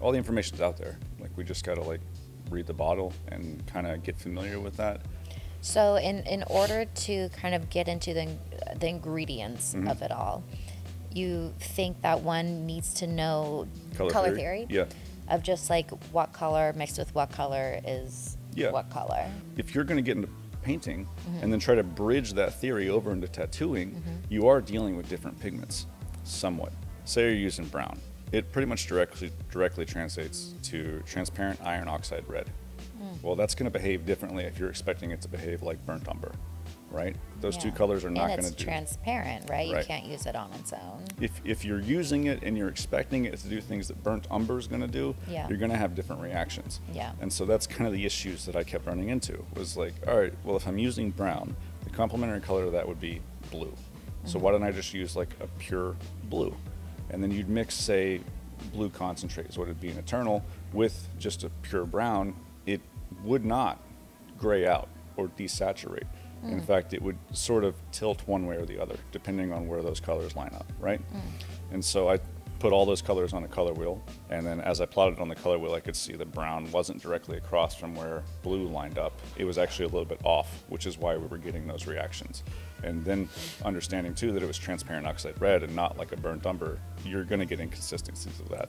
all the information's out there. Like, we just gotta like read the bottle and kind of get familiar with that. So in order to kind of get into the ingredients mm-hmm. of it all, you think that one needs to know color theory? Yeah. Of just like what color mixed with what color is yeah. what color. If you're gonna get into painting mm-hmm. and then try to bridge that theory over into tattooing, mm-hmm. you are dealing with different pigments somewhat. Say you're using brown. It pretty much directly translates to transparent iron oxide red. Mm. Well, that's gonna behave differently if you're expecting it to behave like burnt umber, right? Those yeah. two colors are not gonna do. And it's transparent, right? You can't use it on its own. If you're using it and you're expecting it to do things that burnt umber is gonna do, yeah. you're gonna have different reactions. Yeah. And so that's kind of the issues that I kept running into, was like, all right, well, if I'm using brown, the complementary color to that would be blue. Mm-hmm. So why don't I just use like a pure blue? And then you'd mix, say, blue concentrate, so it'd be an eternal, with just a pure brown. It would not gray out or desaturate. Mm. In fact, it would sort of tilt one way or the other, depending on where those colors line up, right? Mm. And so I put all those colors on a color wheel, and then as I plotted on the color wheel, I could see that brown wasn't directly across from where blue lined up. It was actually a little bit off, which is why we were getting those reactions. And then understanding too that it was transparent oxide red and not like a burnt umber, you're gonna get inconsistencies of that.